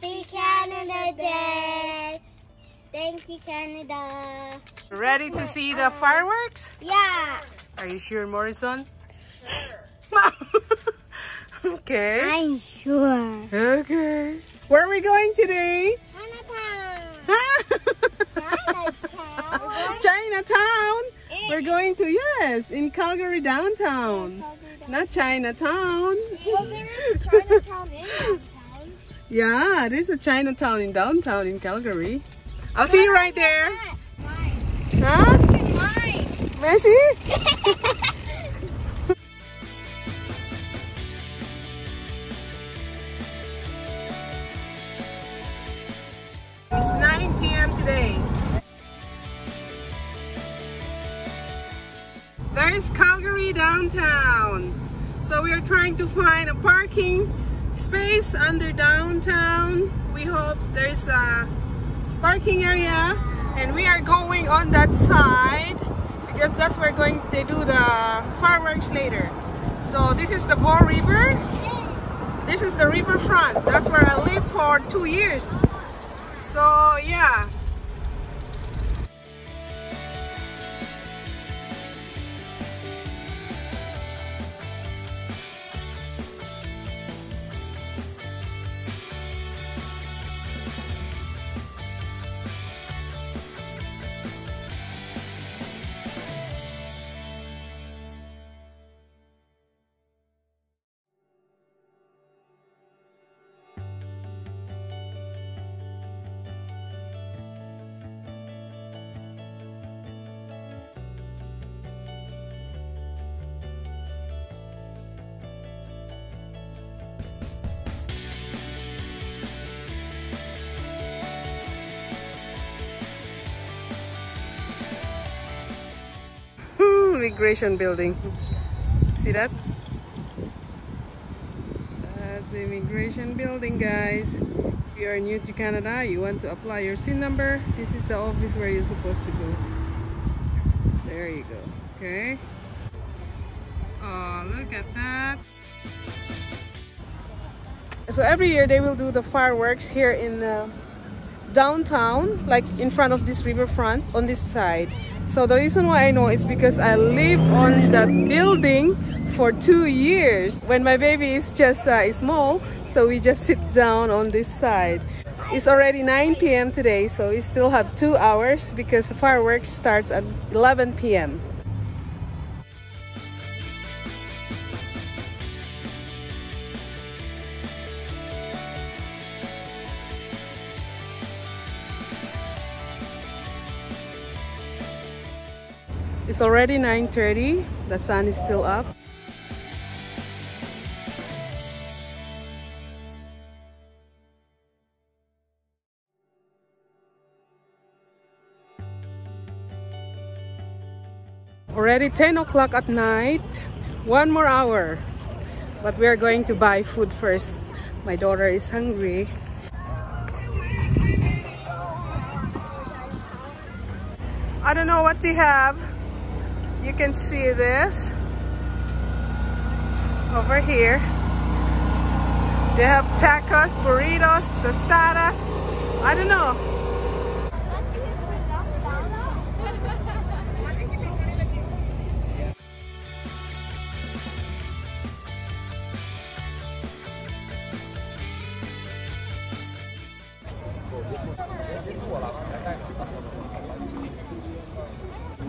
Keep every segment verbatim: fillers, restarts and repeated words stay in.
Happy Canada Day! Thank you, Canada. Ready to see the fireworks? Yeah. Are you sure, Morrison? Sure. Okay. I'm sure. Okay. Where are we going today? Chinatown. Chinatown. Chinatown. It. We're going to, yes, in Calgary downtown. Calgary downtown. Not Chinatown. Well, there is a Chinatown in downtown. Yeah, there's a Chinatown in downtown in Calgary. I'll Why see you right there. Why? Huh? Why? Messi? nine p m today. There is Calgary downtown. So we are trying to find a parking space under downtown. We hope there's a parking area, and we are going on that side because that's where going they do the fireworks later. So this is the Bow River. This is the river front. That's where I lived for two years. So yeah. Immigration building. See that? That's the immigration building, guys. If you are new to Canada, you want to apply your S I N number, this is the office where you're supposed to go. There you go. Okay. Oh, look at that. So every year they will do the fireworks here in uh, downtown, like in front of this riverfront on this side. So the reason why I know is because I lived on that building for two years. When my baby is just uh, small, so we just sit down on this side. It's already nine p m today, so we still have two hours because the fireworks starts at eleven p m It's already nine thirty, the sun is still up. Already ten o'clock at night, one more hour. But we are going to buy food first. My daughter is hungry. I don't know what they have. You can see this over here. They have tacos, burritos, tostadas. I don't know.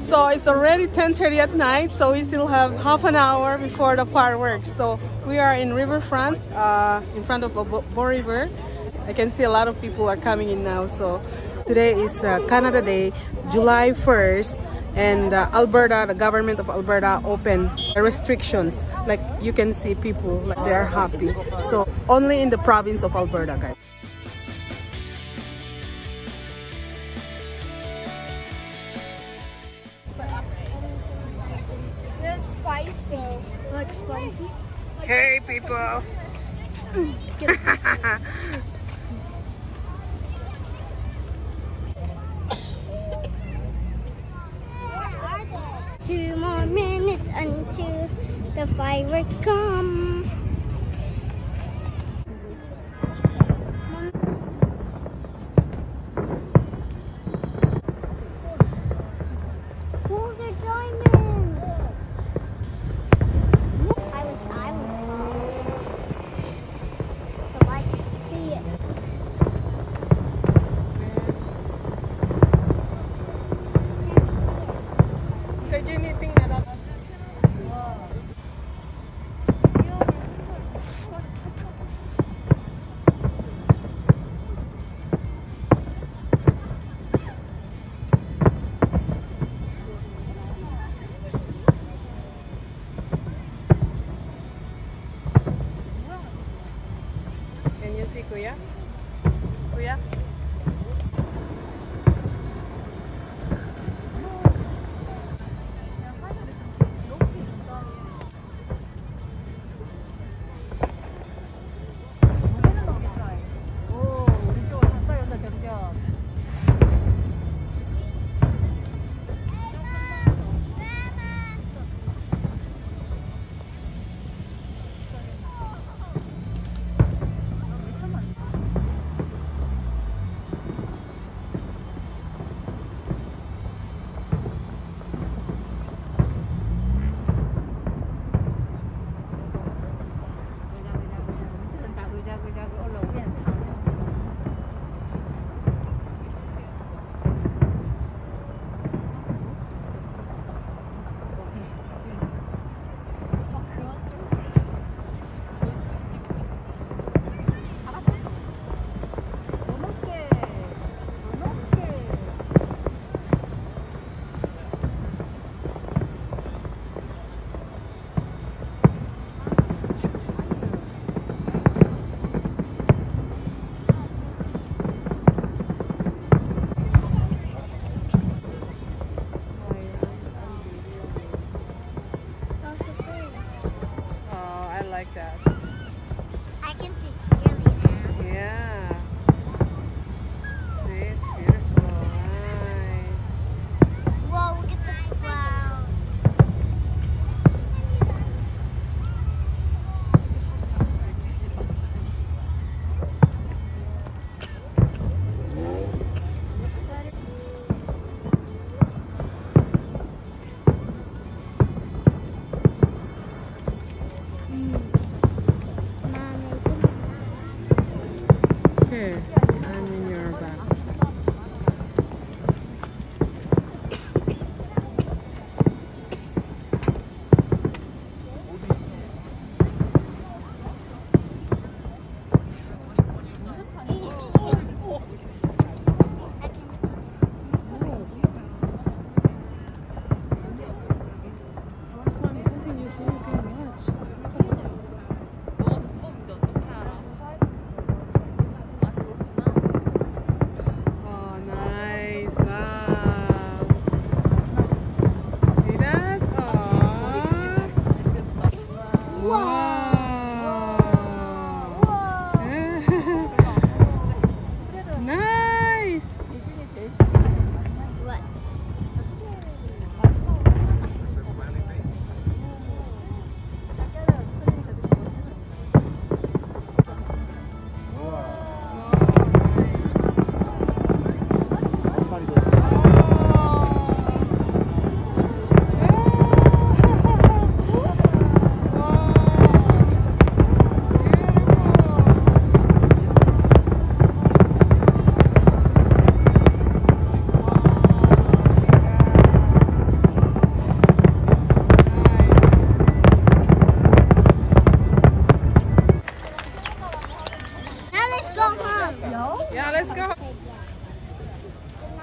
So it's already ten thirty at night, so we still have half an hour before the fireworks. So we are in riverfront, uh, in front of Bow River. I can see a lot of people are coming in now. So today is uh, Canada Day, July first, and uh, Alberta, the government of Alberta opened restrictions. Like you can see people, like they are happy. So only in the province of Alberta, guys. Spicy. Hey people! Two more minutes until the fireworks come. si kuya? Kuya?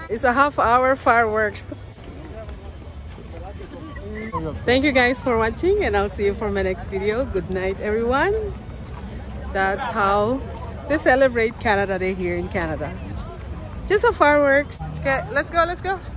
It's a half hour fireworks. Thank you guys for watching, and I'll see you for my next video. Good night, everyone. That's how they celebrate Canada Day here in Canada. Just a fireworks. Okay, let's go, let's go.